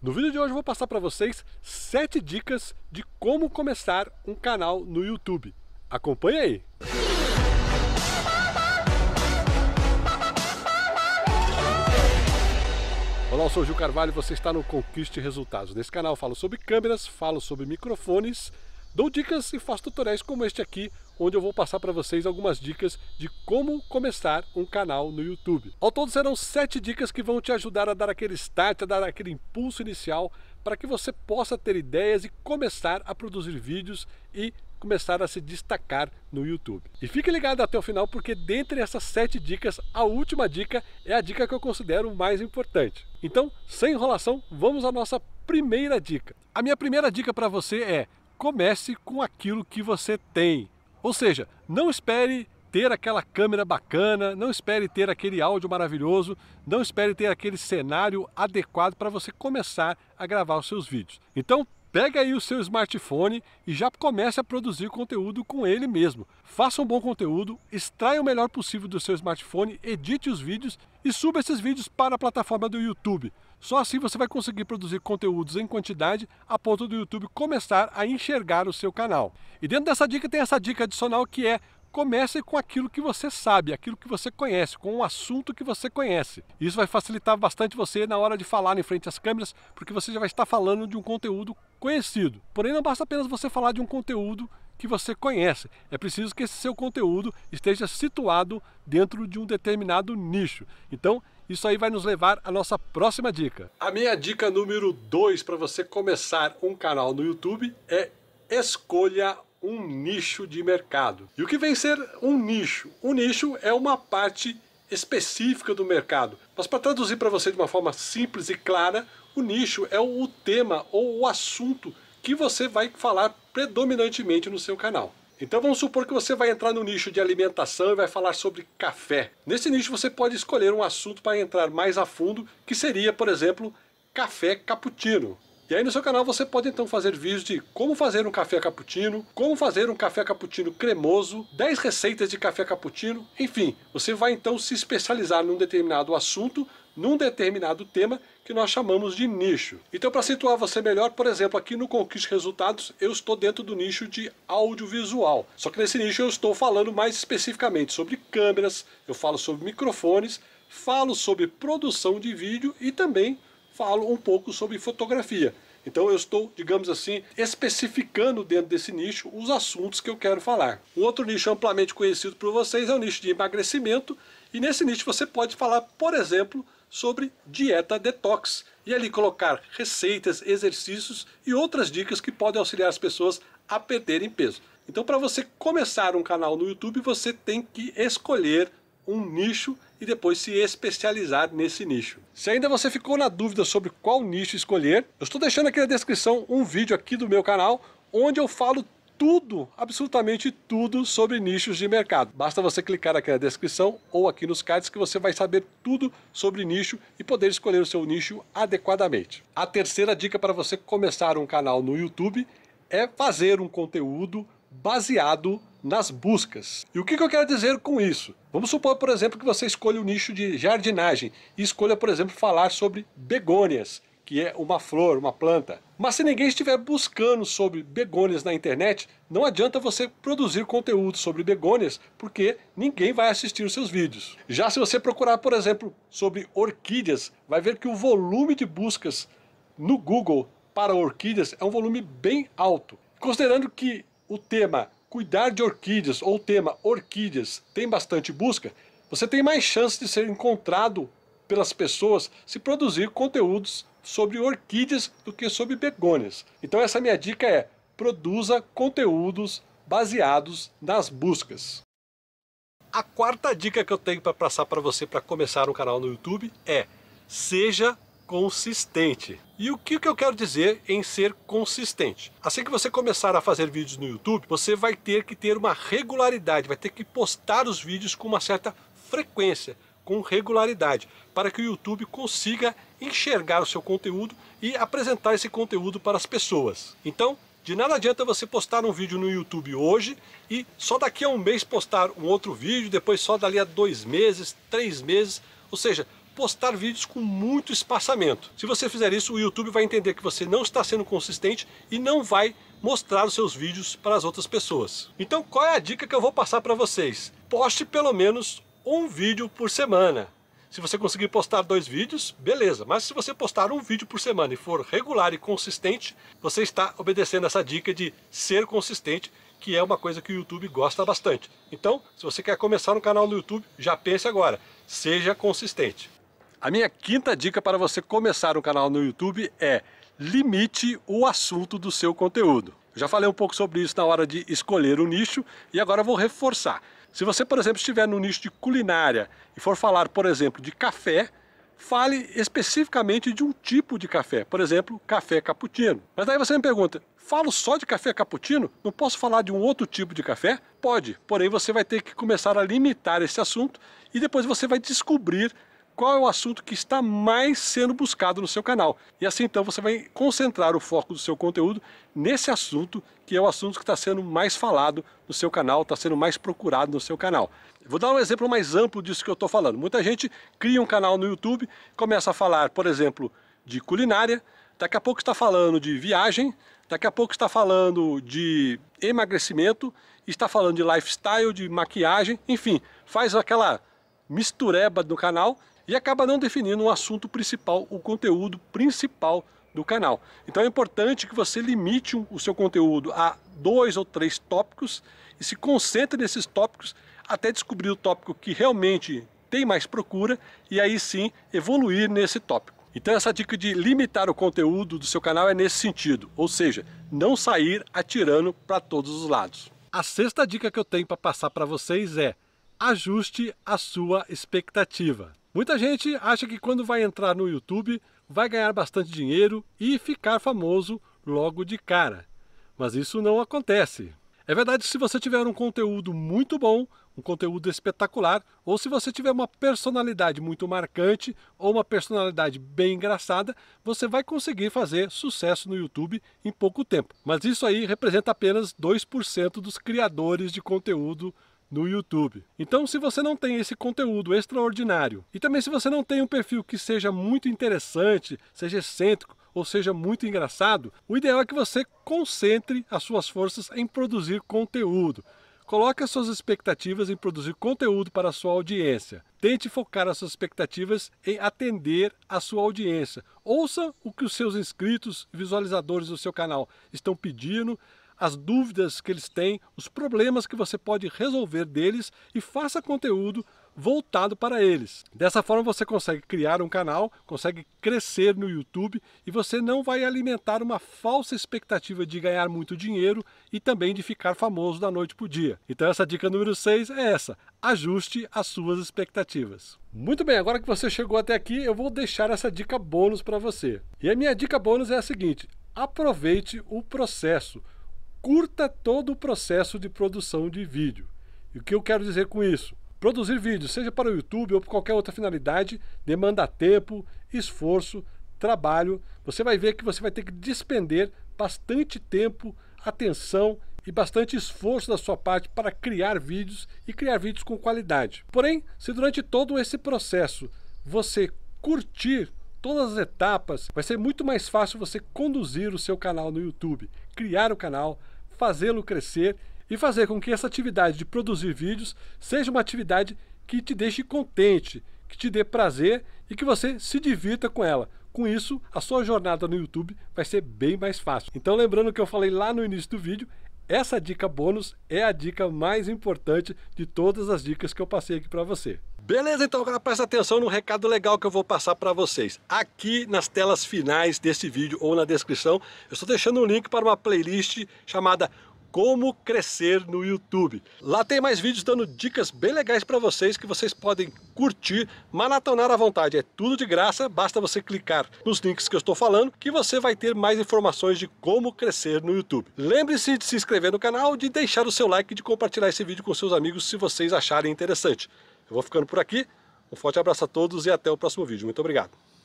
No vídeo de hoje eu vou passar para vocês 7 dicas de como começar um canal no YouTube. Acompanhe aí! Olá, eu sou o Gil Carvalho e você está no Conquiste Resultados. Nesse canal eu falo sobre câmeras, falo sobre microfones, dou dicas e faço tutoriais como este aqui, onde eu vou passar para vocês algumas dicas de como começar um canal no YouTube. Ao todo serão 7 dicas que vão te ajudar a dar aquele start, a dar aquele impulso inicial para que você possa ter ideias e começar a produzir vídeos e começar a se destacar no YouTube. E fique ligado até o final porque dentre essas 7 dicas, a última dica é a dica que eu considero mais importante. Então, sem enrolação, vamos à nossa primeira dica. A minha primeira dica para você é: comece com aquilo que você tem. Ou seja, não espere ter aquela câmera bacana, não espere ter aquele áudio maravilhoso, não espere ter aquele cenário adequado para você começar a gravar os seus vídeos. Então, pega aí o seu smartphone e já comece a produzir conteúdo com ele mesmo. Faça um bom conteúdo, extraia o melhor possível do seu smartphone, edite os vídeos e suba esses vídeos para a plataforma do YouTube. Só assim você vai conseguir produzir conteúdos em quantidade a ponto do YouTube começar a enxergar o seu canal. E dentro dessa dica tem essa dica adicional que é: comece com aquilo que você sabe, aquilo que você conhece, com um assunto que você conhece. Isso vai facilitar bastante você na hora de falar em frente às câmeras, porque você já vai estar falando de um conteúdo conhecido. Porém, não basta apenas você falar de um conteúdo que você conhece. É preciso que esse seu conteúdo esteja situado dentro de um determinado nicho. Então, isso aí vai nos levar à nossa próxima dica. A minha dica número 2 para você começar um canal no YouTube é: escolha um nicho de mercado. E o que vem ser um nicho? Um nicho é uma parte específica do mercado. Mas para traduzir para você de uma forma simples e clara, o nicho é o tema ou o assunto que você vai falar predominantemente no seu canal. Então vamos supor que você vai entrar no nicho de alimentação e vai falar sobre café. Nesse nicho você pode escolher um assunto para entrar mais a fundo, que seria, por exemplo, café cappuccino. E aí no seu canal você pode então fazer vídeos de como fazer um café cappuccino, como fazer um café cappuccino cremoso, 10 receitas de café cappuccino, enfim. Você vai então se especializar num determinado assunto, num determinado tema que nós chamamos de nicho. Então, para situar você melhor, por exemplo, aqui no Conquiste Resultados, eu estou dentro do nicho de audiovisual. Só que nesse nicho eu estou falando mais especificamente sobre câmeras, eu falo sobre microfones, falo sobre produção de vídeo e também falo um pouco sobre fotografia. Então eu estou, digamos assim, especificando dentro desse nicho os assuntos que eu quero falar. Um outro nicho amplamente conhecido por vocês é o nicho de emagrecimento, e nesse nicho você pode falar, por exemplo, sobre dieta detox e ali colocar receitas, exercícios e outras dicas que podem auxiliar as pessoas a perderem peso. Então, para você começar um canal no YouTube, você tem que escolher um nicho e depois se especializar nesse nicho. Se ainda você ficou na dúvida sobre qual nicho escolher, eu estou deixando aqui na descrição um vídeo aqui do meu canal onde eu falo tudo, absolutamente tudo sobre nichos de mercado. Basta você clicar aqui na descrição ou aqui nos cards que você vai saber tudo sobre nicho e poder escolher o seu nicho adequadamente. A terceira dica para você começar um canal no YouTube é fazer um conteúdo baseado nas buscas. E o que eu quero dizer com isso? Vamos supor, por exemplo, que você escolha o nicho de jardinagem e escolha, por exemplo, falar sobre begônias, que é uma flor, uma planta. Mas se ninguém estiver buscando sobre begônias na internet, não adianta você produzir conteúdo sobre begônias, porque ninguém vai assistir os seus vídeos. Já se você procurar, por exemplo, sobre orquídeas, vai ver que o volume de buscas no Google para orquídeas é um volume bem alto. Considerando que o tema cuidar de orquídeas ou o tema orquídeas tem bastante busca, você tem mais chance de ser encontrado pelas pessoas se produzir conteúdos sobre orquídeas do que sobre begônias. Então essa minha dica é: produza conteúdos baseados nas buscas. A quarta dica que eu tenho para passar para você para começar um canal no YouTube é: seja consistente. E o que eu quero dizer em ser consistente? Assim que você começar a fazer vídeos no YouTube, você vai ter que ter uma regularidade, vai ter que postar os vídeos com uma certa frequência, com regularidade, para que o YouTube consiga enxergar o seu conteúdo e apresentar esse conteúdo para as pessoas. Então, de nada adianta você postar um vídeo no YouTube hoje e só daqui a um mês postar um outro vídeo, depois só dali a 2 meses, 3 meses, ou seja, postar vídeos com muito espaçamento. Se você fizer isso, o YouTube vai entender que você não está sendo consistente e não vai mostrar os seus vídeos para as outras pessoas. Então qual é a dica que eu vou passar para vocês? Poste pelo menos um vídeo por semana. Se você conseguir postar 2 vídeos, beleza, mas se você postar 1 vídeo por semana e for regular e consistente, você está obedecendo essa dica de ser consistente, que é uma coisa que o YouTube gosta bastante. Então, se você quer começar um canal no YouTube, já pense agora, seja consistente. A minha quinta dica para você começar um canal no YouTube é: limite o assunto do seu conteúdo. Eu já falei um pouco sobre isso na hora de escolher o nicho e agora vou reforçar. Se você, por exemplo, estiver no nicho de culinária e for falar, por exemplo, de café, fale especificamente de um tipo de café, por exemplo, café cappuccino. Mas daí você me pergunta, falo só de café cappuccino? Não posso falar de um outro tipo de café? Pode, porém você vai ter que começar a limitar esse assunto e depois você vai descobrir qual é o assunto que está mais sendo buscado no seu canal. E assim então você vai concentrar o foco do seu conteúdo nesse assunto, que é o assunto que está sendo mais falado no seu canal, está sendo mais procurado no seu canal. Vou dar um exemplo mais amplo disso que eu estou falando. Muita gente cria um canal no YouTube, começa a falar, por exemplo, de culinária, daqui a pouco está falando de viagem, daqui a pouco está falando de emagrecimento, está falando de lifestyle, de maquiagem, enfim, faz aquela mistureba no canal e acaba não definindo o assunto principal, o conteúdo principal do canal. Então é importante que você limite o seu conteúdo a 2 ou 3 tópicos e se concentre nesses tópicos até descobrir o tópico que realmente tem mais procura e aí sim evoluir nesse tópico. Então essa dica de limitar o conteúdo do seu canal é nesse sentido, ou seja, não sair atirando para todos os lados. A sexta dica que eu tenho para passar para vocês é: ajuste a sua expectativa. Muita gente acha que quando vai entrar no YouTube vai ganhar bastante dinheiro e ficar famoso logo de cara, mas isso não acontece. É verdade que se você tiver um conteúdo muito bom, um conteúdo espetacular, ou se você tiver uma personalidade muito marcante ou uma personalidade bem engraçada, você vai conseguir fazer sucesso no YouTube em pouco tempo. Mas isso aí representa apenas 2% dos criadores de conteúdo no YouTube. Então, se você não tem esse conteúdo extraordinário e também se você não tem um perfil que seja muito interessante, seja excêntrico ou seja muito engraçado, o ideal é que você concentre as suas forças em produzir conteúdo. Coloque as suas expectativas em produzir conteúdo para a sua audiência. Tente focar as suas expectativas em atender a sua audiência. Ouça o que os seus inscritos, visualizadores do seu canal estão pedindo, as dúvidas que eles têm, os problemas que você pode resolver deles e faça conteúdo voltado para eles. Dessa forma você consegue criar um canal, consegue crescer no YouTube e você não vai alimentar uma falsa expectativa de ganhar muito dinheiro e também de ficar famoso da noite para o dia. Então essa dica número 6 é essa: ajuste as suas expectativas. Muito bem, agora que você chegou até aqui eu vou deixar essa dica bônus para você. E a minha dica bônus é a seguinte: aproveite o processo. Curta todo o processo de produção de vídeo. E o que eu quero dizer com isso? Produzir vídeo, seja para o YouTube ou para qualquer outra finalidade, demanda tempo, esforço, trabalho. Você vai ver que você vai ter que despender bastante tempo, atenção e bastante esforço da sua parte para criar vídeos com qualidade. Porém, se durante todo esse processo você curtir todas as etapas, vai ser muito mais fácil você conduzir o seu canal no YouTube, criar o canal, fazê-lo crescer e fazer com que essa atividade de produzir vídeos seja uma atividade que te deixe contente, que te dê prazer e que você se divirta com ela. Com isso, a sua jornada no YouTube vai ser bem mais fácil. Então, lembrando que eu falei lá no início do vídeo, essa dica bônus é a dica mais importante de todas as dicas que eu passei aqui para você. Beleza, então agora presta atenção no recado legal que eu vou passar para vocês. Aqui nas telas finais desse vídeo ou na descrição, eu estou deixando um link para uma playlist chamada Como Crescer no YouTube. Lá tem mais vídeos dando dicas bem legais para vocês que vocês podem curtir, maratonar à vontade. É tudo de graça, basta você clicar nos links que eu estou falando que você vai ter mais informações de como crescer no YouTube. Lembre-se de se inscrever no canal, de deixar o seu like e de compartilhar esse vídeo com seus amigos se vocês acharem interessante. Eu vou ficando por aqui, um forte abraço a todos e até o próximo vídeo. Muito obrigado.